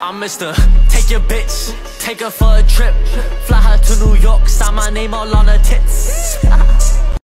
I'm Mr. Take your bitch, take her for a trip, fly her to New York, sign my name all on her tits.